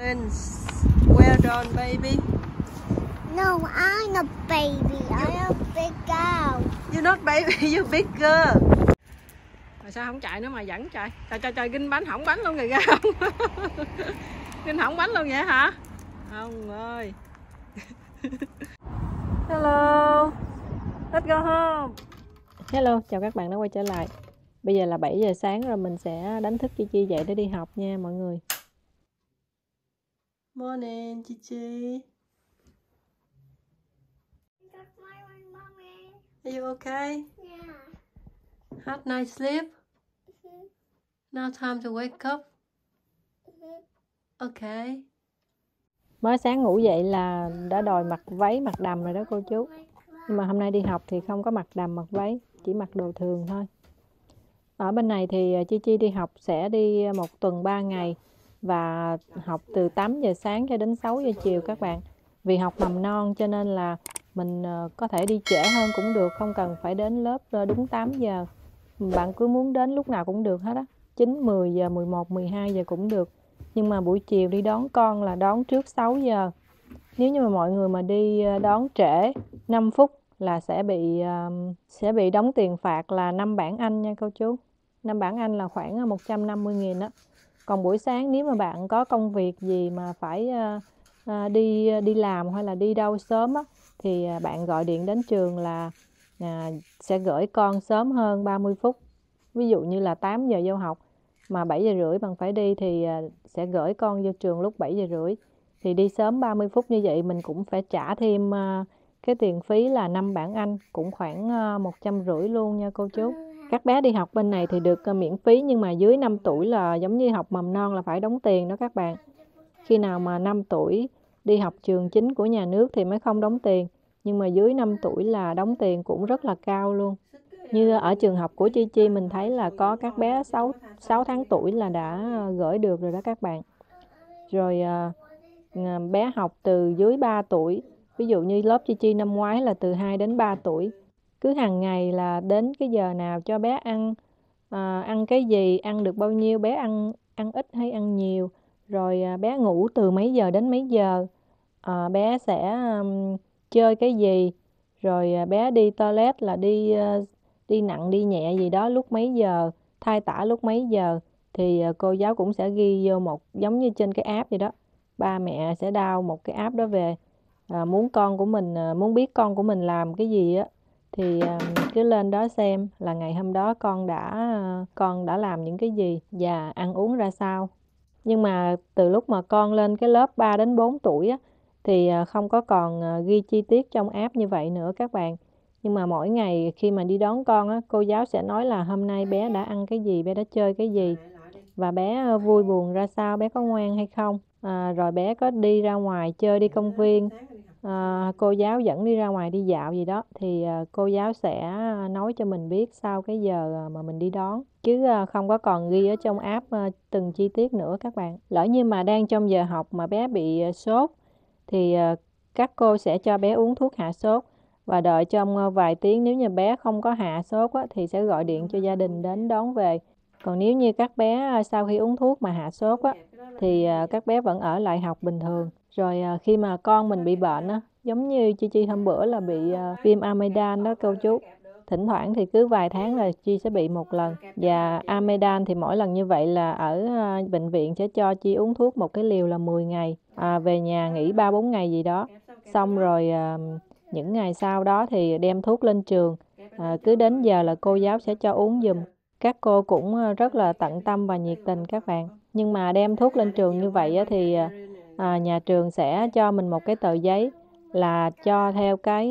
Well done, baby. No, I'm not baby. I'm a big girl. You're not baby, you're big girl. Mà sao không chạy nữa mà vẫn chạy? Trời, ginh bánh hỏng bánh luôn rồi ra không? Ginh hỏng bánh luôn vậy hả? Ông ơi. Hello. Let's go home. Hello, chào các bạn đã quay trở lại. Bây giờ là 7 giờ sáng rồi, mình sẽ đánh thức Chi dậy để đi học nha mọi người. Morning, Chi. Good morning, mommy. Are you okay? Yeah. Had night sleep? Mm-hmm. Now time to wake up. Mm-hmm. Okay. Mới sáng ngủ dậy là đã đòi mặc váy, mặc đầm rồi đó cô chú. Nhưng mà hôm nay đi học thì không có mặc đầm, mặc váy, chỉ mặc đồ thường thôi. Ở bên này thì Chi đi học sẽ đi một tuần 3 ngày. Và học từ 8 giờ sáng cho đến 6 giờ chiều các bạn. Vì học mầm non cho nên là mình có thể đi trễ hơn cũng được, không cần phải đến lớp đúng 8 giờ. Bạn cứ muốn đến lúc nào cũng được hết á, 9, 10 giờ, 11, 12 giờ cũng được. Nhưng mà buổi chiều đi đón con là đón trước 6 giờ. Nếu như mà mọi người mà đi đón trễ 5 phút là sẽ bị đóng tiền phạt là 5 bảng Anh nha cô chú. 5 bảng Anh là khoảng 150.000 á. Còn buổi sáng nếu mà bạn có công việc gì mà phải đi làm hay là đi đâu sớm á, thì bạn gọi điện đến trường là sẽ gửi con sớm hơn 30 phút. Ví dụ như là 8 giờ vô học mà 7 giờ rưỡi bạn phải đi thì sẽ gửi con vô trường lúc 7 giờ rưỡi. Thì đi sớm 30 phút như vậy mình cũng phải trả thêm cái tiền phí là 5 bảng Anh, cũng khoảng 150 luôn nha cô chú. Các bé đi học bên này thì được miễn phí, nhưng mà dưới 5 tuổi là giống như học mầm non là phải đóng tiền đó các bạn. Khi nào mà 5 tuổi đi học trường chính của nhà nước thì mới không đóng tiền, nhưng mà dưới 5 tuổi là đóng tiền cũng rất là cao luôn. Như ở trường học của Chi mình thấy là có các bé 6 tháng tuổi là đã gửi được rồi đó các bạn. Rồi bé học từ dưới 3 tuổi, ví dụ như lớp Chi năm ngoái là từ 2 đến 3 tuổi. Cứ hàng ngày là đến cái giờ nào cho bé ăn, ăn cái gì, ăn được bao nhiêu, bé ăn ít hay ăn nhiều. Rồi bé ngủ từ mấy giờ đến mấy giờ, bé sẽ chơi cái gì. Rồi bé đi toilet là đi nặng, đi nhẹ gì đó lúc mấy giờ, thay tã lúc mấy giờ. Thì cô giáo cũng sẽ ghi vô một, giống như trên cái app vậy đó. Ba mẹ sẽ download một cái app đó về. Muốn con của mình, muốn biết con của mình làm cái gì á, thì cứ lên đó xem là ngày hôm đó con đã làm những cái gì và ăn uống ra sao. Nhưng mà từ lúc mà con lên cái lớp 3 đến 4 tuổi á, thì không có còn ghi chi tiết trong app như vậy nữa các bạn. Nhưng mà mỗi ngày khi mà đi đón con á, cô giáo sẽ nói là hôm nay bé đã ăn cái gì, bé đã chơi cái gì, và bé vui buồn ra sao, bé có ngoan hay không. Rồi bé có đi ra ngoài chơi, đi công viên, cô giáo dẫn đi ra ngoài đi dạo gì đó, thì cô giáo sẽ nói cho mình biết sau cái giờ mà mình đi đón, chứ không có còn ghi ở trong app từng chi tiết nữa các bạn. Lỡ như mà đang trong giờ học mà bé bị sốt thì các cô sẽ cho bé uống thuốc hạ sốt, và đợi trong vài tiếng nếu như bé không có hạ sốt á, thì sẽ gọi điện cho gia đình đến đón về. Còn nếu như các bé sau khi uống thuốc mà hạ sốt á, thì các bé vẫn ở lại học bình thường. Rồi khi mà con mình bị bệnh á, giống như Chi hôm bữa là bị viêm amidan đó cô chú. Thỉnh thoảng thì cứ vài tháng là Chi sẽ bị một lần. Và amidan thì mỗi lần như vậy là ở bệnh viện sẽ cho Chi uống thuốc một cái liều là 10 ngày. Về nhà nghỉ 3-4 ngày gì đó. Xong rồi những ngày sau đó thì đem thuốc lên trường. Cứ đến giờ là cô giáo sẽ cho uống giùm. Các cô cũng rất là tận tâm và nhiệt tình các bạn. Nhưng mà đem thuốc lên trường như vậy á, thì nhà trường sẽ cho mình một cái tờ giấy là cho theo cái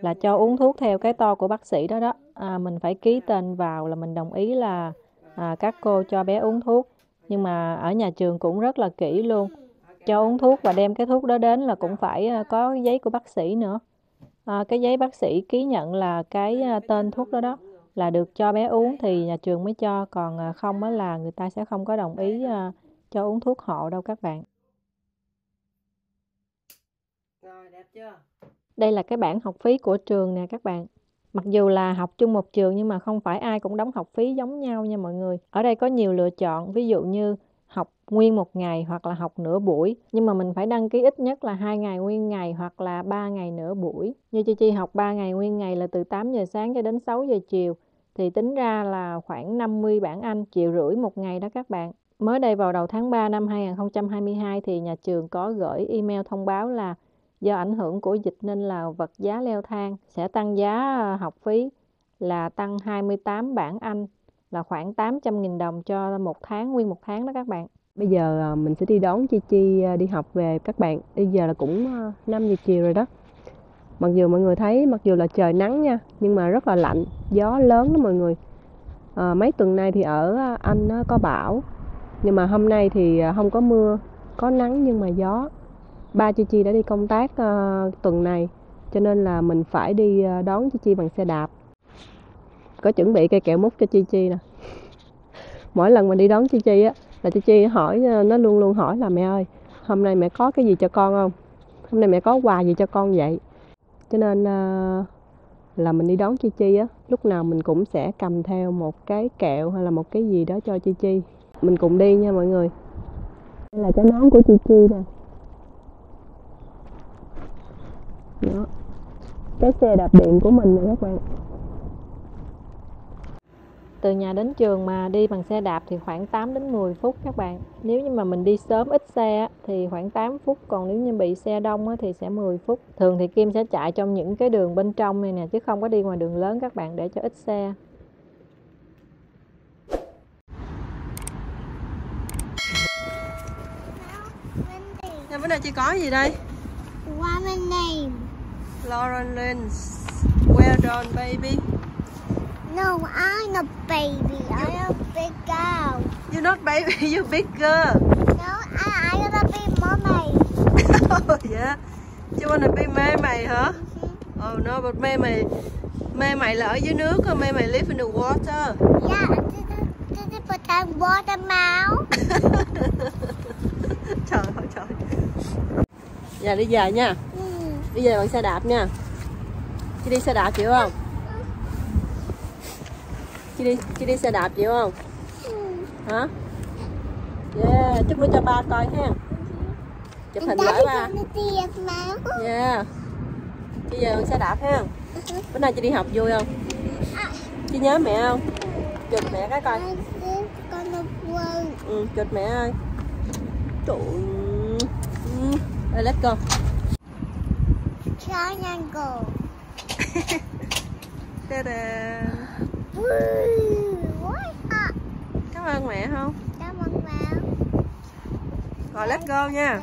là cho uống thuốc theo cái to của bác sĩ đó đó. Mình phải ký tên vào là mình đồng ý là các cô cho bé uống thuốc. Nhưng mà ở nhà trường cũng rất là kỹ luôn, cho uống thuốc và đem cái thuốc đó đến là cũng phải có giấy của bác sĩ nữa. Cái giấy bác sĩ ký nhận là cái tên thuốc đó đó là được cho bé uống thì nhà trường mới cho, còn không là người ta sẽ không có đồng ý cho uống thuốc hộ đâu các bạn. Rồi, đẹp chưa? Đây là cái bảng học phí của trường nè các bạn. Mặc dù là học chung một trường nhưng mà không phải ai cũng đóng học phí giống nhau nha mọi người. Ở đây có nhiều lựa chọn, ví dụ như học nguyên một ngày hoặc là học nửa buổi, nhưng mà mình phải đăng ký ít nhất là 2 ngày nguyên ngày hoặc là 3 ngày nửa buổi. Như Chi học 3 ngày nguyên ngày là từ 8 giờ sáng cho đến 6 giờ chiều, thì tính ra là khoảng 50 bảng Anh, 1,5 triệu một ngày đó các bạn. Mới đây vào đầu tháng 3 năm 2022 thì nhà trường có gửi email thông báo là do ảnh hưởng của dịch nên là vật giá leo thang, sẽ tăng giá học phí là tăng 28 bảng Anh, là khoảng 800.000 đồng cho một tháng, nguyên một tháng đó các bạn. Bây giờ mình sẽ đi đón Chi đi học về các bạn. Bây giờ là cũng 5 giờ chiều rồi đó. Mặc dù mọi người thấy, mặc dù là trời nắng nha, nhưng mà rất là lạnh, gió lớn đó mọi người. Mấy tuần nay thì ở Anh nó có bão, nhưng mà hôm nay thì không có mưa, có nắng nhưng mà gió. Ba Chi đã đi công tác tuần này, cho nên là mình phải đi đón Chi bằng xe đạp. Có chuẩn bị cây kẹo mút cho Chi nè. Mỗi lần mình đi đón Chi á, là Chi hỏi, nó luôn luôn hỏi là mẹ ơi, hôm nay mẹ có cái gì cho con không? Hôm nay mẹ có quà gì cho con vậy? Cho nên là mình đi đón Chi á, lúc nào mình cũng sẽ cầm theo một cái kẹo hay là một cái gì đó cho Chi. Mình cùng đi nha mọi người. Đây là cái nón của Chi nè. Đó. Cái xe đạp điện của mình nè các bạn. Từ nhà đến trường mà đi bằng xe đạp thì khoảng 8 đến 10 phút các bạn. Nếu như mà mình đi sớm ít xe thì khoảng 8 phút, còn nếu như bị xe đông thì sẽ 10 phút. Thường thì Kim sẽ chạy trong những cái đường bên trong này nè, chứ không có đi ngoài đường lớn các bạn, để cho ít xe. Nè, bữa nay chị có gì đây? What's my name? Lauren Lins. Well done baby. No, I'm not baby. I'm a big girl. You're not baby. You're big girl. No, I wanna be mermaid. Oh yeah. You wanna be mermaid, huh? Mm-hmm. Oh no, but mermaid là ở dưới nước. Mermaid live in the water. Yeah, this is pretend water mouth. Trời ơi trời. Giờ đi về nha. Đi về bằng xe đạp nha. Chị đi xe đạp chịu không? Chị đi xe đạp chịu không? Hả? Yeah, chút nữa cho ba coi ha. Chụp hình lại ba. Yeah. Chị về bằng xe đạp ha. Bữa nay chị đi học vui không? Chị nhớ mẹ không? Chụp mẹ cái coi. Ừ, chụp mẹ ơi. Trời ơi. Let's go. Triangle. Ta-da. Cảm ơn mẹ không? Cảm ơn mẹ. Rồi let's go nha.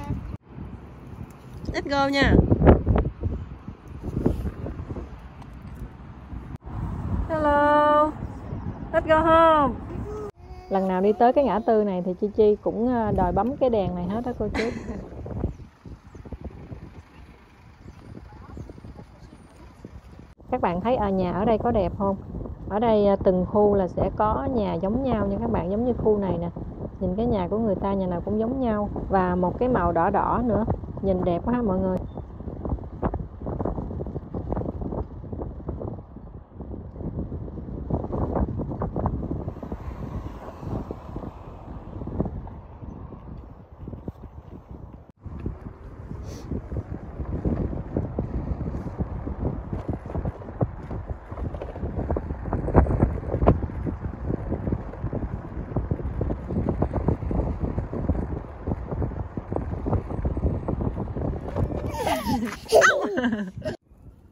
Let's go nha. Hello. Let's go home. Lần nào đi tới cái ngã tư này thì Chi cũng đòi bấm cái đèn này hết đó cô chú. Các bạn thấy nhà ở đây có đẹp không? Ở đây từng khu là sẽ có nhà giống nhau nha các bạn, giống như khu này nè. Nhìn cái nhà của người ta, nhà nào cũng giống nhau. Và một cái màu đỏ đỏ nữa. Nhìn đẹp quá ha mọi người.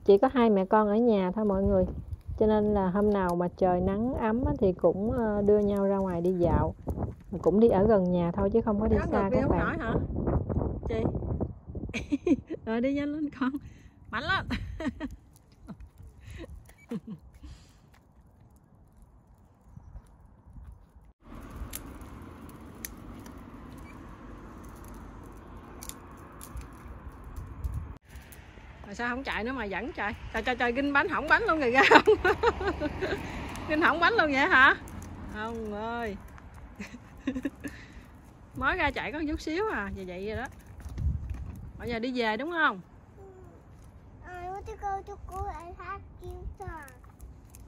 Chỉ có hai mẹ con ở nhà thôi mọi người, cho nên là hôm nào mà trời nắng ấm thì cũng đưa nhau ra ngoài đi dạo, cũng đi ở gần nhà thôi chứ không có đi xa các bạn. Hả? Chị. Rồi đi nhanh lên con, mạnh lên. Mà sao không chạy nữa mà vẫn chạy? Trời, ginh bánh hỏng bánh luôn rồi ra không? Ginh hỏng bánh luôn vậy hả? Không ơi. Mới ra chạy có chút xíu à, vậy rồi đó. Bây giờ đi về đúng không?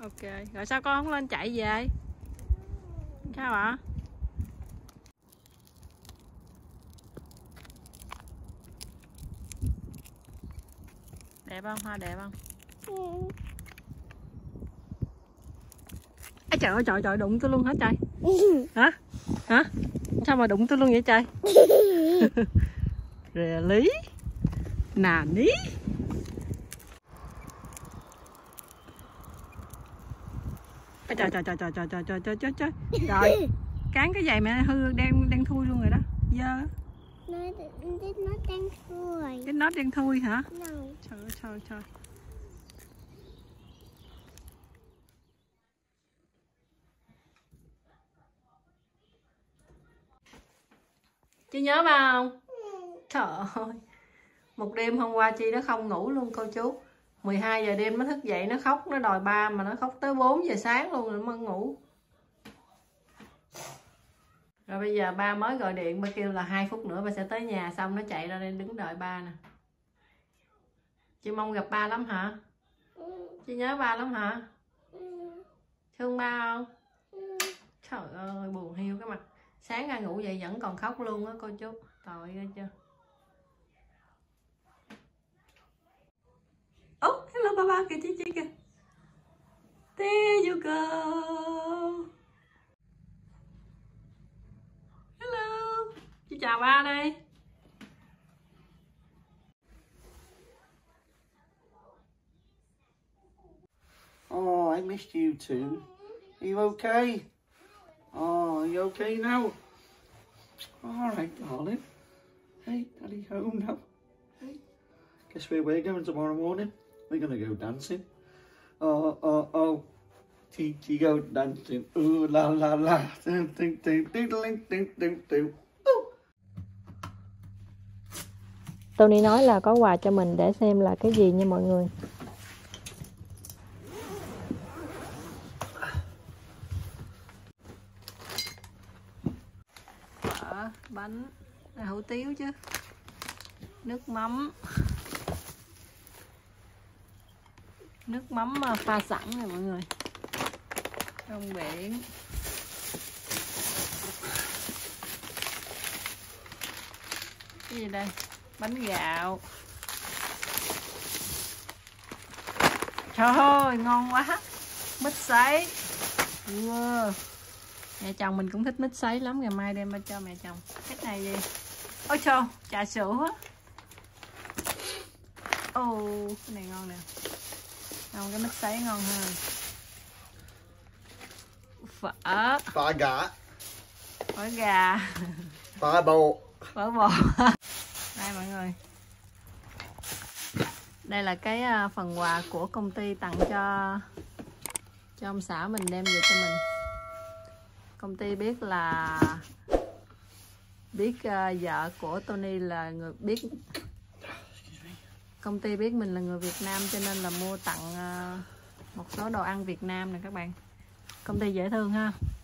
Ok, rồi sao con không lên chạy về? Sao ạ? Đẹp không? Hoa đẹp không? Ừ. Ê, trời ơi, trời đụng tôi luôn hết trời. Hả? Hả? Sao mà đụng tôi luôn vậy trời? Rè lý. Nà ní. Ê, trời. Rồi. Cán cái giày mẹ hư đang thui luôn rồi đó. Dơ. Nó đang thui. Cái nốt đang thui hả? No. Trời. Chị nhớ bà không? Ừ. Trời ơi. Một đêm hôm qua Chi nó không ngủ luôn cô chú. 12 giờ đêm nó thức dậy nó khóc, nó đòi ba mà nó khóc tới 4 giờ sáng luôn rồi nó mới ngủ. Rồi bây giờ ba mới gọi điện, ba kêu là 2 phút nữa ba sẽ tới nhà, xong nó chạy ra đây đứng đợi ba nè. Chị mong gặp ba lắm hả? Ừ. Chị nhớ ba lắm hả? Ừ. Thương ba không? Ừ. Trời ơi buồn hiu cái mặt. Sáng ra ngủ dậy vẫn còn khóc luôn á cô chú. Tội ghê chưa. Oh, hello ba kìa chị kìa. There you go. Hello. Chị chào ba đây. Oh, I missed you too. Are you okay? Oh, are you okay now? All right, darling. Hey, Daddy's home now. Hey. Guess where we're going tomorrow morning? We're going to go dancing. Oh. Titi go dancing. Ooh, la, la, la. Ding, ding, ding, ding, ding, ding, ding. Tony nói là có quà cho mình để xem là cái gì nha mọi người. Bánh là hủ tiếu chứ, nước mắm, pha sẵn này mọi người, rong biển, cái gì đây, bánh gạo. Trời ơi ngon quá, mít sấy. Wow. Mẹ chồng mình cũng thích mít sấy lắm, ngày mai đem ba cho mẹ chồng. Cái này gì? Ôi trời, trà sữa. Cái này ngon nè. Ngon, cái mít sấy ngon hơn. Phở. Phở gà. Phở bò. Đây mọi người. Đây là cái phần quà của công ty tặng cho ông xã mình đem về cho mình. Công ty biết là vợ của Tony là người biết, công ty biết mình là người Việt Nam cho nên là mua tặng một số đồ ăn Việt Nam nè các bạn. Công ty dễ thương ha.